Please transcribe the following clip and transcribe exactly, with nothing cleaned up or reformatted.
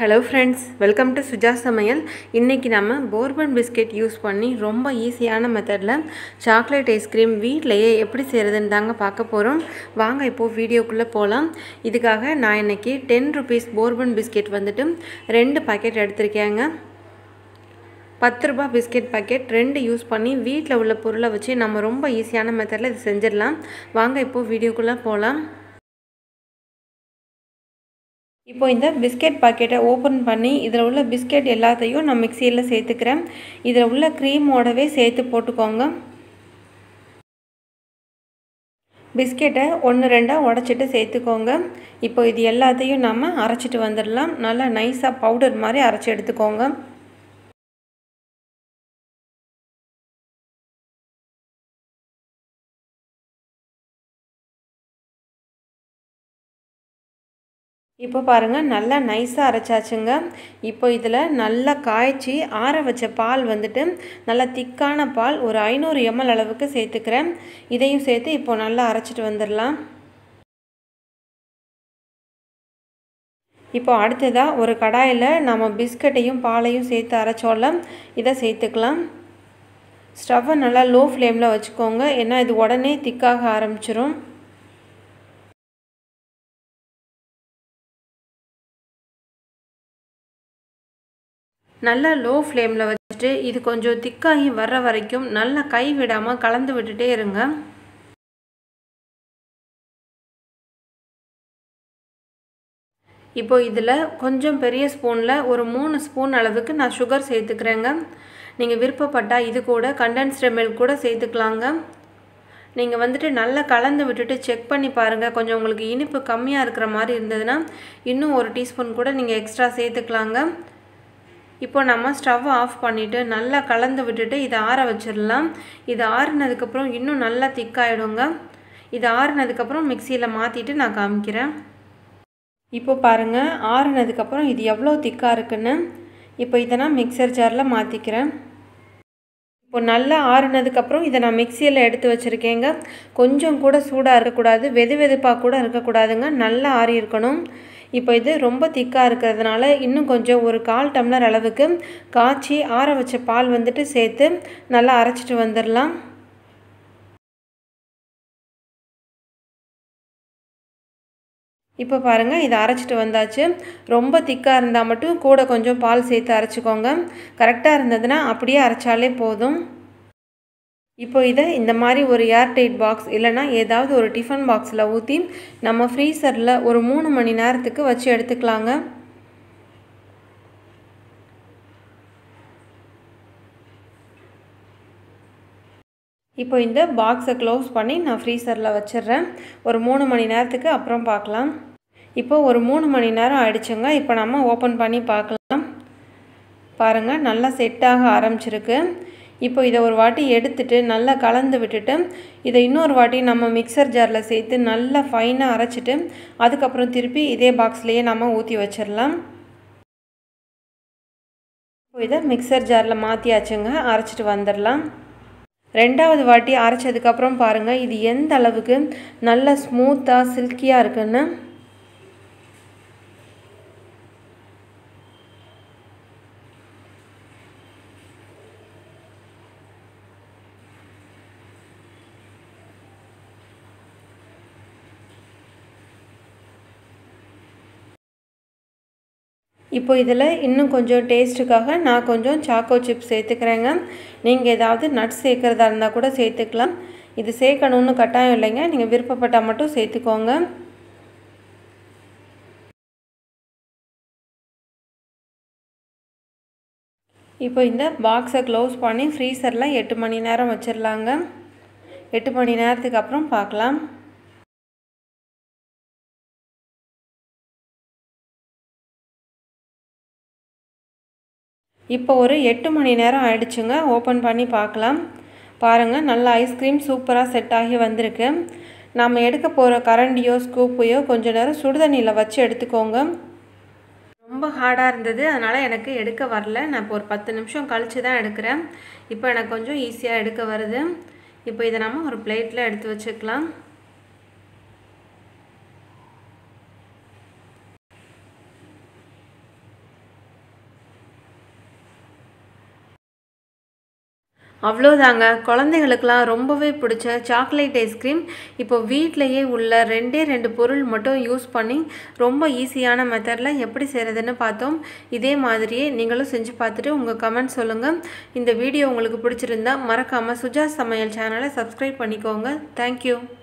Hello friends, welcome to Suja's Samayal. இன்னைக்கு நாம Bourbon Biscuit use பண்ணி ரொம்ப ஈஸியான மெத்தட்ல சாக்லேட் ஐஸ்கிரீம் வீட்லயே எப்படி செய்யறதுன்னு தாங்க பார்க்க போறோம். வாங்க இப்போ வீடியோக்குள்ள போலாம். இதுக்காக நான் இன்னைக்கு ten rupees Bourbon Biscuit வந்துட்டு ரெண்டு பாக்கெட் எடுத்துர்க்கேங்க. ten rupees பிஸ்கட் பாக்கெட் ரெண்டு யூஸ் பண்ணி வீட்ல உள்ள பொருளை வச்சு நம்ம ரொம்ப ஈஸியான மெத்தட்ல இது செஞ்சிரலாம். வாங்க இப்போ வீடியோக்குள்ள போலாம். இப்போ இந்த பிஸ்கட் பாக்கெட்டை ஓபன் பண்ணி இதல உள்ள பிஸ்கட் எல்லாத்தையும் நான் மிக்ஸில சேர்த்துக்கறேன். இதல உள்ள க்ரீம் ஓடவே சேர்த்து போட்டுக்கோங்க. பிஸ்கட்டை ஒன்னு ரெண்டா உடைச்சிட்டு சேர்த்துக்கோங்க. இப்போ இது எல்லாத்தையும் நாம அரைச்சிட்டு வந்திரலாம். நல்லா நைஸா பவுடர் மாதிரி அரைச்சு எடுத்துக்கோங்க. இப்போ பாருங்க நல்லா நைஸா அரைச்சாச்சுங்க. இப்போ இதல நல்லா காய்ச்சி ஆற வச்ச பால் வந்துட்டு நல்ல திக்கான பால் ஒரு five hundred milliliters அளவுக்கு சேர்த்துக்கறேன். இதையும் சேர்த்து இப்போ நல்லா அரைச்சிட்டு வந்திரலாம். இப்போ அடுத்துதா ஒரு கடாயில நாம பிஸ்கட்டையும் பாலையும் சேர்த்து அரைச்சோம்லாம். இத சேர்த்துக்கலாம். ஸ்டவ் நல்லா லோ ஃப்ளேம்ல வச்சுக்கோங்க. ஏன்னா இது உடனே திக்காக ஆரம்பிச்சிரும். நல்ல லோ ஃப்ளேம்ல வச்சிட்டு இது கொஞ்சம் திக்காகி வர்ற வரைக்கும் நல்ல கை விடாம கலந்து விட்டுட்டே இருங்க. இப்போ இதுல கொஞ்சம் பெரிய ஸ்பூன்ல ஒரு three spoon அளவுக்கு நான் சுகர் சேர்த்துக்கறேங்க. நீங்க விருப்பப்பட்டா இது கூட கண்டென்ஸ்ட் மில்க் கூட சேர்த்துக்கலாங்க. நீங்க வந்துட்டு நல்லா கலந்து விட்டுட்டு செக் பண்ணி பாருங்க. கொஞ்சம் உங்களுக்கு இனிப்பு கம்மியா இருக்கிற மாதிரி இருந்ததுனா இன்னும் ஒரு டீஸ்பூன் கூட நீங்க எக்ஸ்ட்ரா சேர்த்துக்கலாங்க. இப்போ நம்ம ஸ்டவ் ஆஃப் பண்ணிட்டு நல்லா கலந்து விட்டுட்டு இத ஆற வச்சிரலாம். இது ஆறுனதுக்கு அப்புறம் இன்னும் நல்லா திக் ஆயிடுங்க. இது ஆறுனதுக்கு அப்புறம் மிக்ஸில மாத்திட்டு நான் காமிக்கிறேன். இப்போ பாருங்க ஆறுனதுக்கு அப்புறம் இது எவ்வளவு திக்கா இருக்குன்னு. இப்போ இத நான் மிக்ஸர் ஜார்ல மாத்திக்கிறேன். இப்போ நல்லா ஆறுனதுக்கு அப்புறம் இத நான் மிக்ஸில எடுத்து வச்சிருக்கேங்க. கொஞ்சம் கூட சூடா இருக்க கூடாது, வெதுவெதுப்பா கூட இருக்க கூடாதுங்க. நல்லா ஆறி இருக்கணும். இப்போ இது ரொம்ப திக்கா இருக்குிறதுனால இன்னும் கொஞ்சம் ஒரு கால் டம்ளர் அளவுக்கு காச்சி ஆற வச்ச பால் வந்துட்டு சேர்த்து நல்லா அரைச்சிட்டு வந்திரலாம். இப்போ பாருங்க இது அரைச்சிட்டு வந்தாச்சு. ரொம்ப திக்கா இருந்தா மட்டும் கூட கொஞ்சம் பால் சேர்த்து அரைச்சுக்கோங்க. கரெக்ட்டா இருந்ததுனா அப்படியே அரைச்சாலே போதும். இப்போ இத இந்த மாதிரி ஒரு ஏர் டைட் பாக்ஸ் இல்லனா ஏதாவது ஒரு டிஃபன் பாக்ஸ்ல ஊத்தி நம்ம ஃப்ரீசர்ல ஒரு three மணி நேரத்துக்கு வச்சு எடுத்துக்கலாங்க. இப்போ இந்த பாக்ஸை க்ளோஸ் பண்ணி நான் ஃப்ரீசர்ல வச்சிரறேன். ஒரு three மணி நேரத்துக்கு அப்புறம் பார்க்கலாம். இப்போ ஒரு three மணி நேரம் ஆயிடுச்சுங்க. இப்போ நாம ஓபன் பண்ணி பார்க்கலாம். பாருங்க நல்லா செட் ஆக ஆரம்பிச்சிருக்கு. இப்போ இத ஒரு வாட்டி எடுத்துட்டு நல்லா கலந்து விட்டுட்டு இத இன்னொரு வாட்டி நம்ம மிக்ஸர் ஜார்ல சேர்த்து நல்லா ஃபைனா அரைச்சிட்டு அதுக்கு அப்புறம் திருப்பி இதே பாக்ஸ்லயே நாம ஊத்தி வச்சிரலாம். இப்போ இத மிக்ஸர் ஜார்ல மாத்தியாச்சுங்க. அரைச்சிட்டு வந்திரலாம். இரண்டாவது வாட்டி அரைச்சதுக்கு அப்புறம் பாருங்க இது எந்த அளவுக்கு நல்ல ஸ்மூத்தா சில்கியா இருக்குன்னு. இப்போ இதல இன்னும் கொஞ்சம் டேஸ்டுக்காக நான் கொஞ்சம் சாக்கோ சிப்ஸ் சேர்த்துக்கறேங்க. நீங்க ஏதாவது நட்ஸ் சேர்க்கறதா இருந்தா கூட சேர்த்துக்கலாம். இது சேர்க்கணும்னு கட்டாயம் இல்லைங்க. நீங்க விருப்பப்பட்டா மட்டும் சேர்த்துக்கோங்க. இப்போ இந்த பாக்ஸை க்ளோஸ் பண்ணி ஃப்ரீசர்ல eight மணி நேரம் வச்சிரலாங்க. eight மணி நேரத்துக்கு அப்புறம் பார்க்கலாம். இப்போ ஒரு eight மணி நேரம் ஆயிடுச்சுங்க. ஓபன் பண்ணி பார்க்கலாம். பாருங்க நல்ல ஐஸ்கிரீம் சூப்பரா செட் ஆகி வந்திருக்கு. நாம எடுக்க போற கரண்டியோ ஸ்கூப்பையோ கொஞ்ச நேரம் சுடு தண்ணில வச்சு எடுத்துக்கோங்க. ரொம்ப ஹார்டா இருந்தது அதனால எனக்கு எடுக்க வரல. நான் இப்போ ஒரு ten நிமிஷம் கழிச்சு தான் எடுக்கறேன். இப்போ எனக்கு கொஞ்சம் ஈஸியா எடுக்க வருது. இப்போ இத நாம ஒரு பிளேட்ல எடுத்து வச்சுக்கலாம். அவ்ளோதாங்க குழந்தைகளுக்குலாம் ரொம்பவே பிடிச்ச சாக்லேட் ஐஸ்கிரீம் இப்போ வீட்லயே உள்ள ரெண்டே ரெண்டு பொருள் மட்டும் யூஸ் பண்ணி ரொம்ப ஈஸியான மெத்தட்ல எப்படி செய்யறதுன்னு பார்த்தோம். இதே மாதிரியே நீங்களும் செஞ்சு பார்த்துட்டு உங்க கமெண்ட் சொல்லுங்க. இந்த வீடியோ உங்களுக்கு பிடிச்சிருந்தா மறக்காம சுஜா சமையல் சேனலை subscribe பண்ணிக்கோங்க. Thank you.